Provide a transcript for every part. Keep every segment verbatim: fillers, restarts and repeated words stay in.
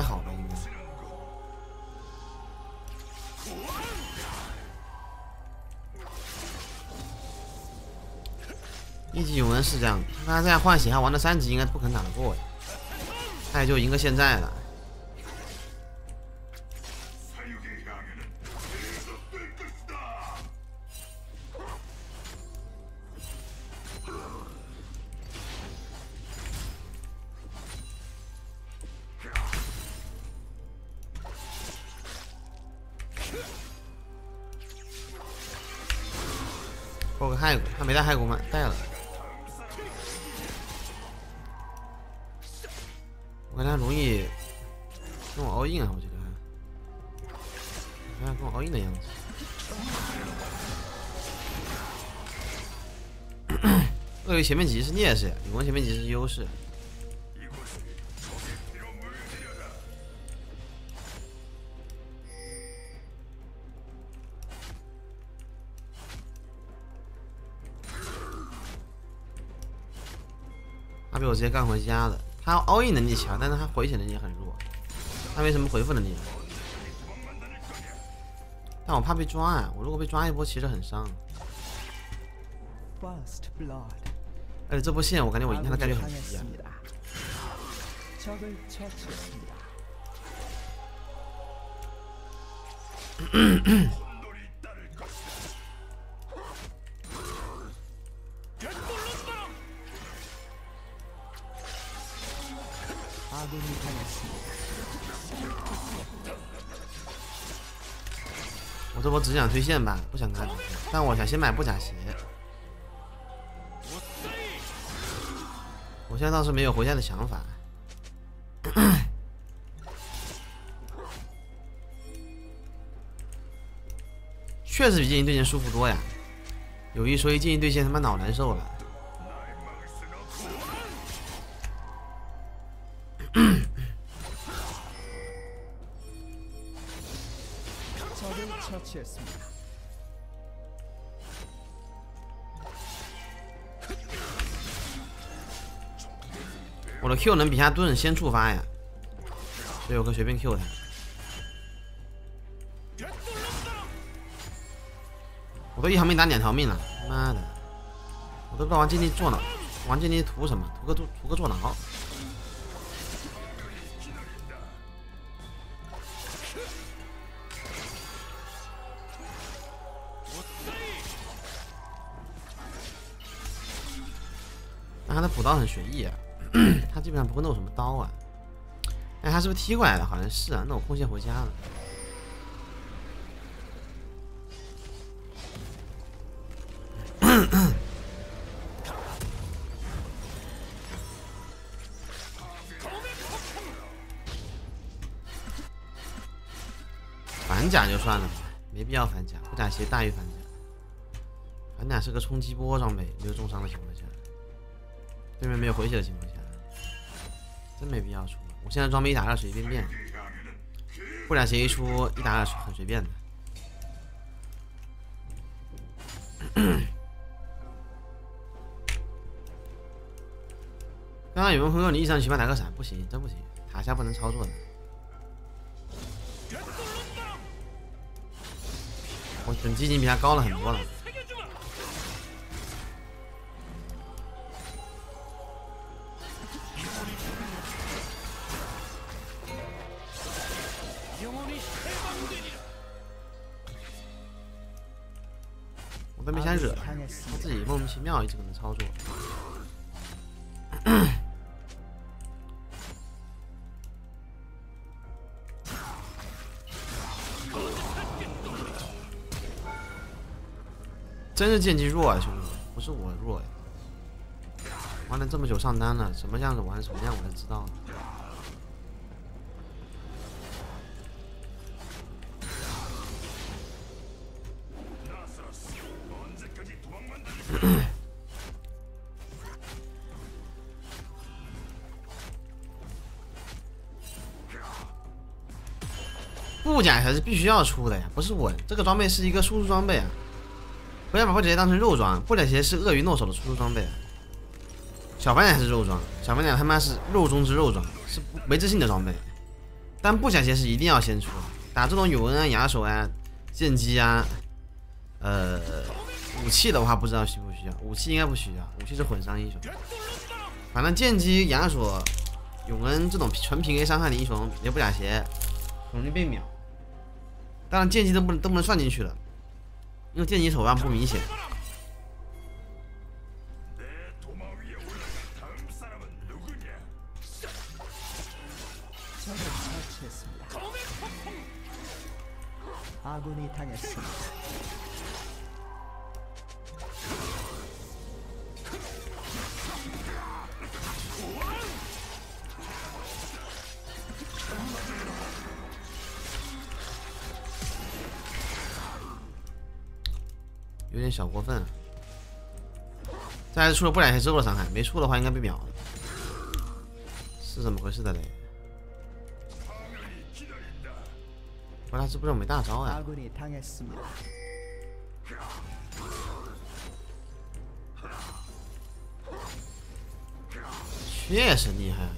还好吧，应该。一级永恩是这样，他再换血还玩到三级，应该不可能打得过呀。他也就赢个现在了。 破个骸骨，他没带骸骨吗？带了。我感觉他容易跟我 all in 啊，我觉得。好像跟我 all in 的样子。鳄鱼前面几是劣势，永恩前面几是优势。 他被我直接干回家了。他 all in 能力强，但是他回血能力很弱，他没什么回复能力。但我怕被抓啊！我如果被抓一波，其实很伤。而且这波线，我感觉我赢他的概率很低啊。我这波只想推线吧，不想跟他打，但我想先买布甲鞋。我现在倒是没有回家的想法。确实比进行对线舒服多呀。有一说一，进行对线他妈脑难受了。 我的 Q 能比他盾先触发呀，所以我可以随便 Q 他。我都一条命打两条命了，妈的！我都不知道玩剑帝坐牢，玩剑帝图什么？图个图个坐牢。 他的补刀很随意啊，他基本上不会弄什么刀啊。哎，他是不是踢过来了？好像是啊。那我空线回家了。反甲就算了吧，没必要反甲，不甲鞋大于反甲。反甲是个冲击波装备，没有重伤的情况下。 对面没有回血的情况下，真没必要出。我现在装备一打二随便便，布甲鞋一出一打二很随便的。刚刚有人朋友你一上去把打个闪，不行，真不行，塔下不能操作的。我等级已经比他高了很多了。 我都没想惹他，他自己莫名其妙一直搁那操作。真是剑姬弱啊，兄弟，不是我弱呀、啊！玩了这么久上单了，什么样子玩什么样我就知道了。 布甲鞋是必须要出的呀，不是我这个装备是一个输出装备啊，不要把布甲鞋当成肉装，布甲鞋是鳄鱼诺手的输出装备啊。小白脸是肉装，小白脸他妈是肉中之肉装，是没自信的装备。但不想先是一定要先出，打这种永恩啊、亚手啊、剑姬啊，呃，武器的话不知道需不需要，武器应该不需要，武器是混伤英雄。反正剑姬、亚索、永恩这种纯平 A 伤害的英雄，也不打鞋，容易被秒。当然剑姬都不都不能算进去了，因为剑姬手腕不明显。 아군이 당했습니다. 요즘 小过分。再出了不两下之后的伤害，没出的话应该被秒。是怎么回事的嘞？ 不知道是不是我没大招啊？确实厉害啊！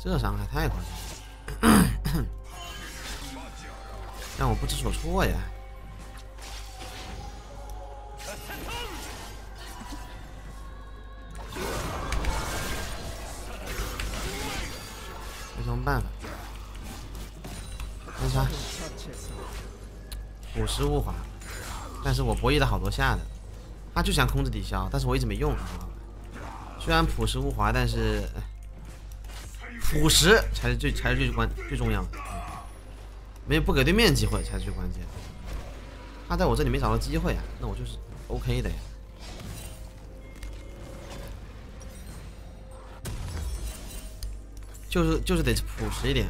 这伤害太夸张了，让我不知所措呀！没什么办法。 啥？五十物华，但是我博弈了好多下的，他就想控制抵消，但是我一直没用，知道吧？虽然朴实无华，但是朴实才是最才是最关最重要的，没有不给对面机会才是最关键。他在我这里没找到机会啊，那我就是 OK 的呀。 就是就是得朴实一点。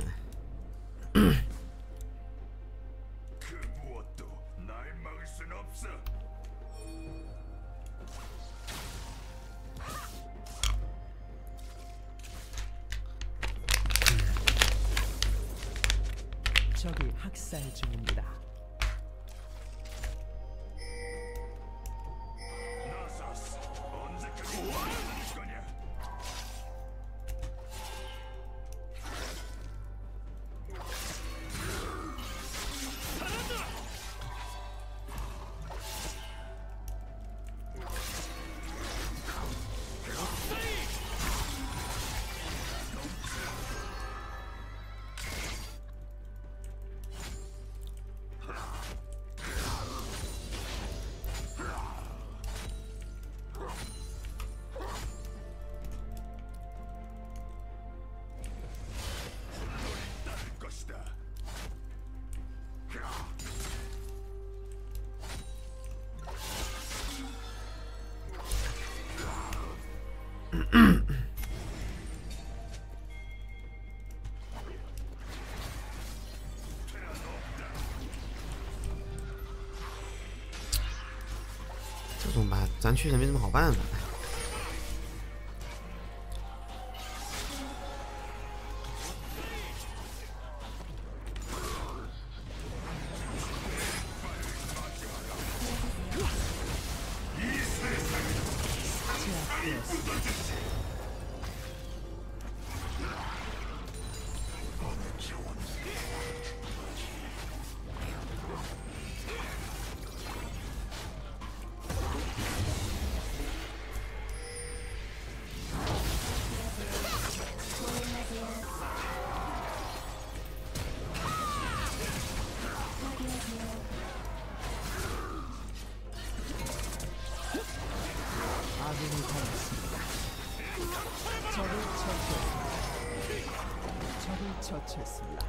这种吧，咱确实没什么好办法。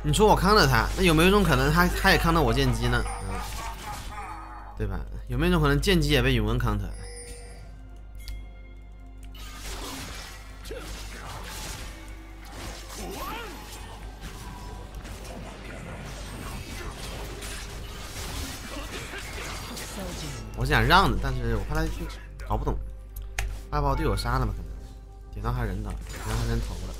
你说我扛着他，那有没有一种可能他他也扛着我剑姬呢？嗯，对吧？有没有一种可能剑姬也被永恩扛着？我想让的，但是我怕他搞不懂，怕把我队友杀了嘛？可能点到他人头，点到他人头了。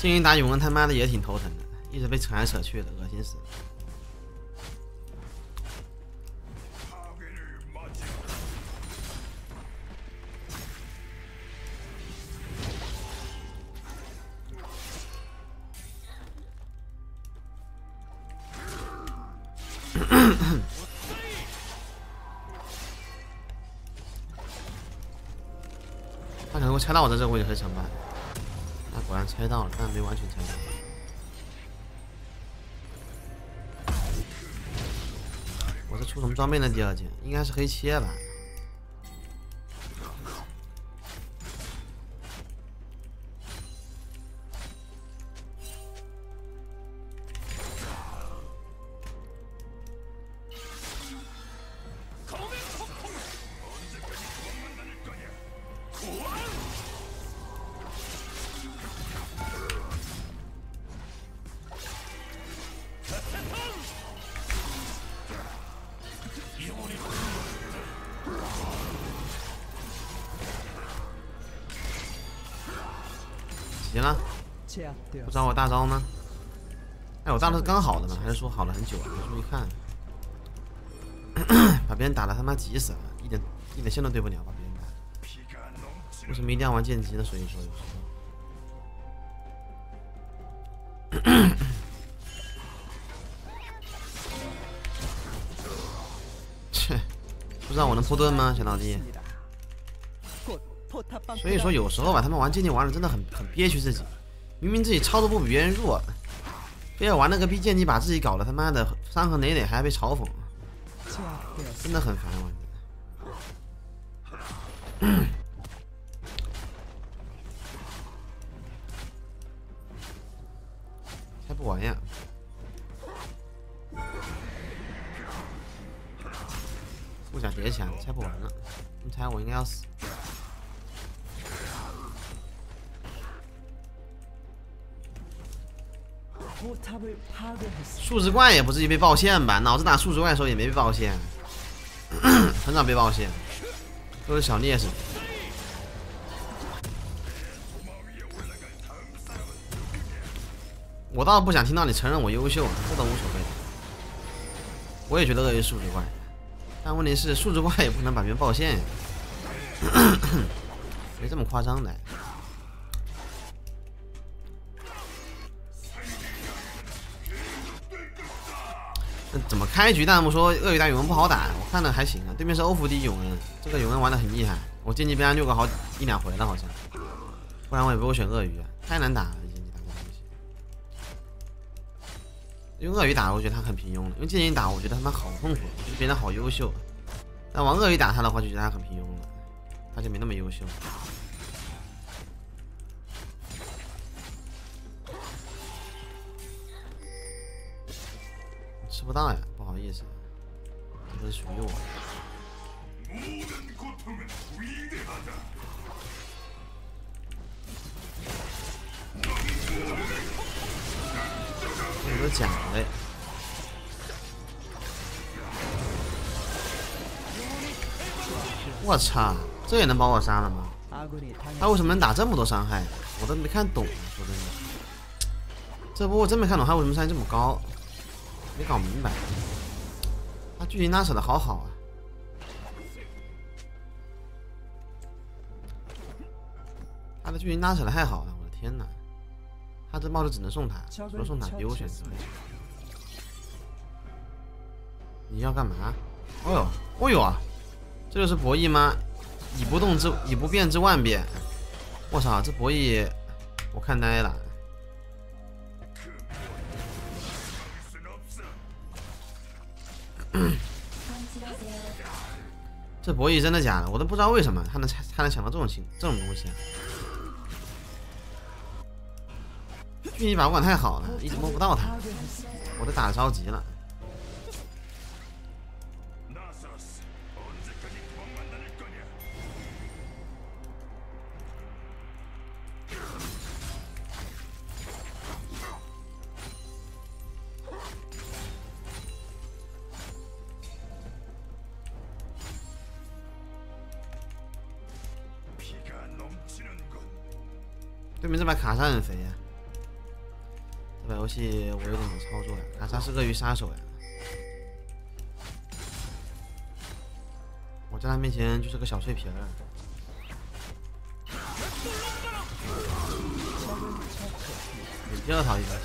静音打永恩他妈的也挺头疼的，一直被扯来扯去的，恶心死了。他能够猜到我在这个位置会怎么办？那果然猜到了，但没完全猜到。 我是出什么装备呢？第二件应该是黑切吧。行了，不找我大招吗？哎，我大招是刚好的呢，还是说好了很久了？注意看，把别人打的他妈急死了，一点一点线都对不了，把别人打。为什么一定要玩剑姬呢？所以说有时候。切，不知道我能破盾吗，小老弟？ 所以说，有时候吧，他们玩剑姬玩的真的很很憋屈自己，明明自己操作不比别人弱，非要玩那个逼剑姬，把自己搞得他妈的伤痕累累，还被嘲讽，真的很烦我。嗯、才不玩呀！ 护甲叠起来，猜不完了。你猜我应该要死。数值怪也不至于被爆线吧？脑子打数值怪的时候也没被爆线，很少被爆线，都是小劣势。我倒不想听到你承认我优秀，这倒无所谓。我也觉得鳄鱼数值怪。 但问题是，数值怪也不能把别人爆线呀，没这么夸张的。怎么开局弹幕说鳄鱼打永恩不好打？我看了还行啊，对面是欧服第一永恩，这个永恩玩的很厉害，我剑姬被他虐过好一两回了好像，不然我也不会选鳄鱼啊，太难打了剑姬打这东西。用鳄鱼打，我觉得他很平庸了；用剑姬打，我觉得他们好痛苦，我觉得别人好优秀。但玩鳄鱼打他的话，就觉得他很平庸了，他就没那么优秀。吃不到呀，不好意思，这都是属于我的。 这都假的，我操，这也能把我杀了吗？他为什么能打这么多伤害？我都没看懂，说真的，这波我真没看懂他为什么伤害这么高，没搞明白。他距离拉扯的好好啊。 他的距离拉扯的太好了，我的天哪！ 他这帽子只能送塔，除了送塔别无选择。你要干嘛？哦呦，哦呦啊！这就是博弈吗？以不动之以不变之万变。我操，这博弈我看呆了。这博弈真的假的？我都不知道为什么他能他能想到这种情这种东西啊。 距离把握太好了，一直摸不到他，我都打得着急了。对面这把卡莎很肥呀。 这把游戏我有点难操作呀，卡莎是鳄鱼杀手呀，我在他面前就是个小碎皮儿。你第二套一个。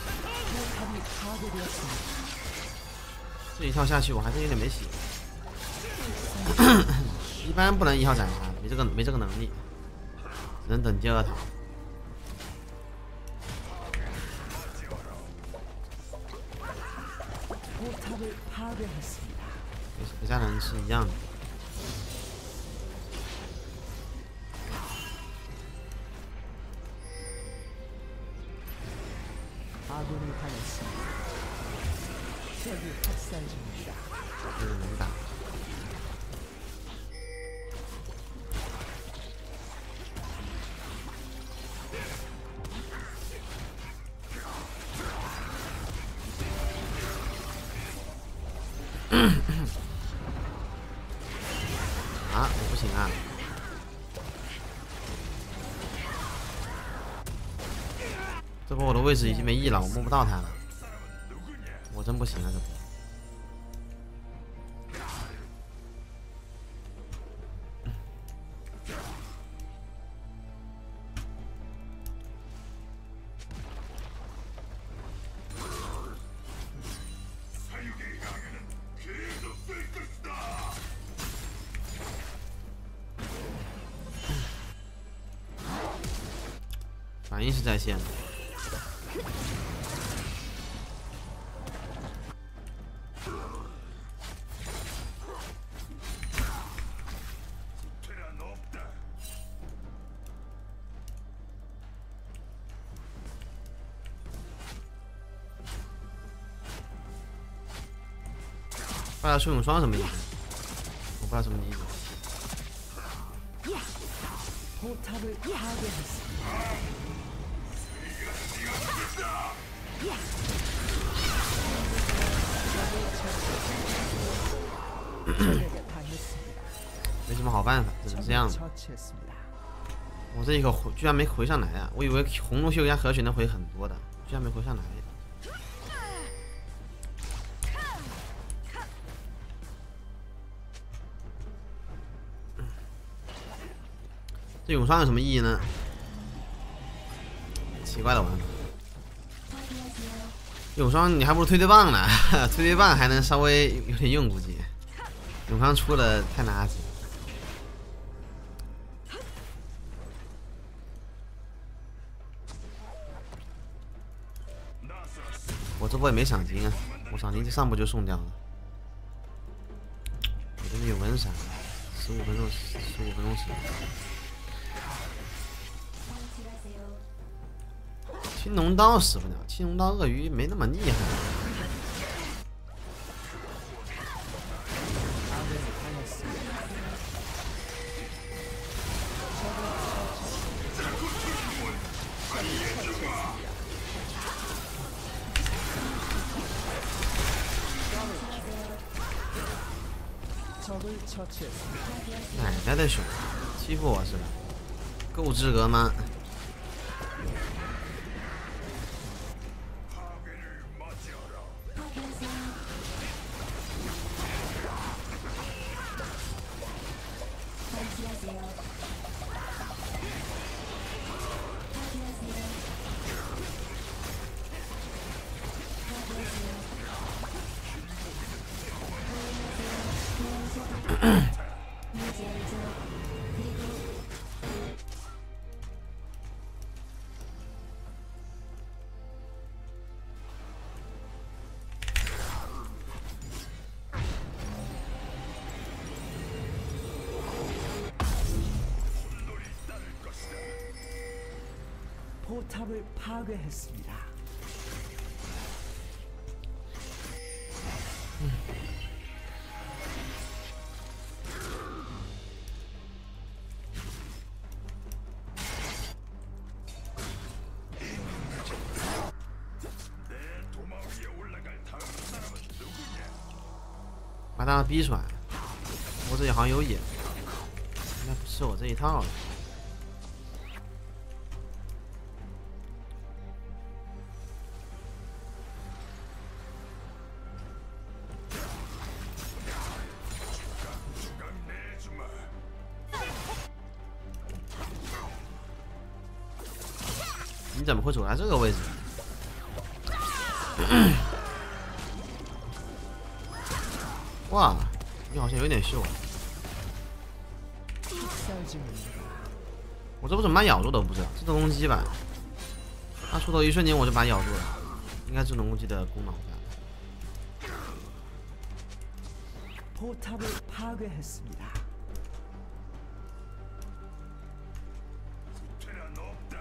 这一跳下去我还是有点没洗。一般不能一号斩杀，没这个没这个能力，只能等第二套。 和家人是一样的。这是能打。啊，我不行啊！这波我的位置已经没E了，我摸不到他了，我真不行了这波。 反应是在线的，发了顺风双什么意思？我不知道什么意思。 没什么好办法，只能这样。我这一口回居然没回上来啊！我以为红龙秀加和血能回很多的，居然没回上来。 这永双有什么意义呢？奇怪的玩法。永双你还不如推推棒呢，推推棒还能稍微有点用，估计。永双出的太垃圾。我这波也没赏金啊，我赏金这上波就送掉了。我这里有文闪，十五分钟，十五分钟时间。 青龙刀使不了，青龙刀鳄鱼没那么厉害。奶奶的熊，欺负我是吧？够资格吗？ 포탑을 파괴했습니다. 마당 비수아, 我这里好像有野，应该不是我这一套了。 你怎么会走到这个位置？哇，你好像有点秀。我这不怎么把咬住都不知道，自动攻击吧？他出头一瞬间我就把咬住了，应该自动攻击的功能。 포탑을 파괴했습니다. 구태란 없다.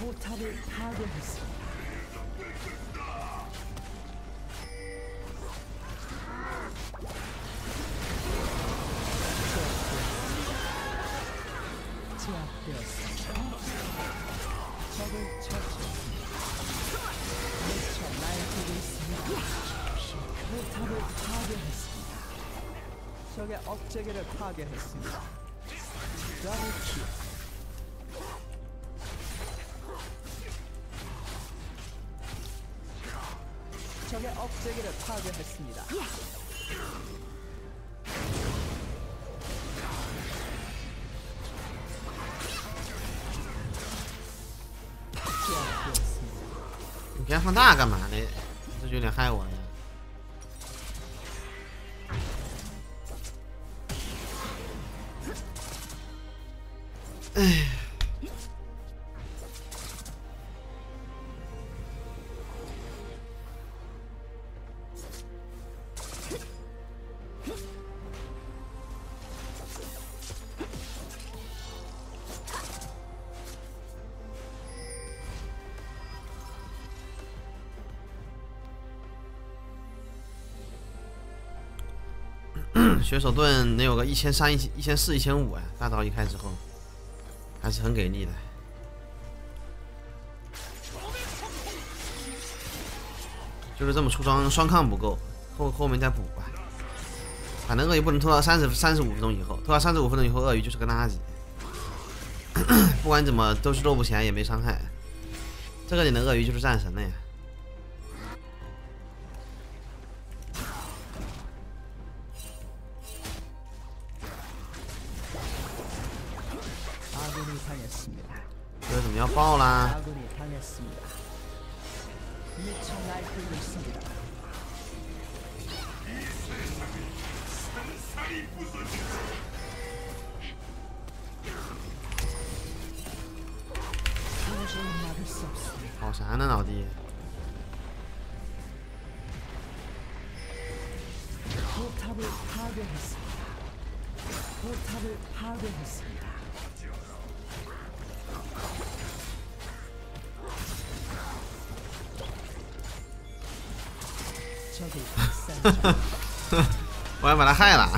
포탑을 파괴했습니다. 적의 억제기를 파괴했습니다. 라이키 적의 억제기를 파괴했습니다.你别放大干嘛呢？这就有点害我了。 哎，血手盾能有个一千三、一一千四、一千五啊！大招一开之后。 还是很给力的。就是这么出双双抗不够，后后面再补吧。反正鳄鱼不能拖到三十三十五分钟以后，拖到三十五分钟以后，鳄鱼就是个垃圾。不管怎么都是肉不咸也没伤害，这个里的鳄鱼就是战神了呀。 为什么要爆啦？跑啥呢，老弟？ 我还把他害了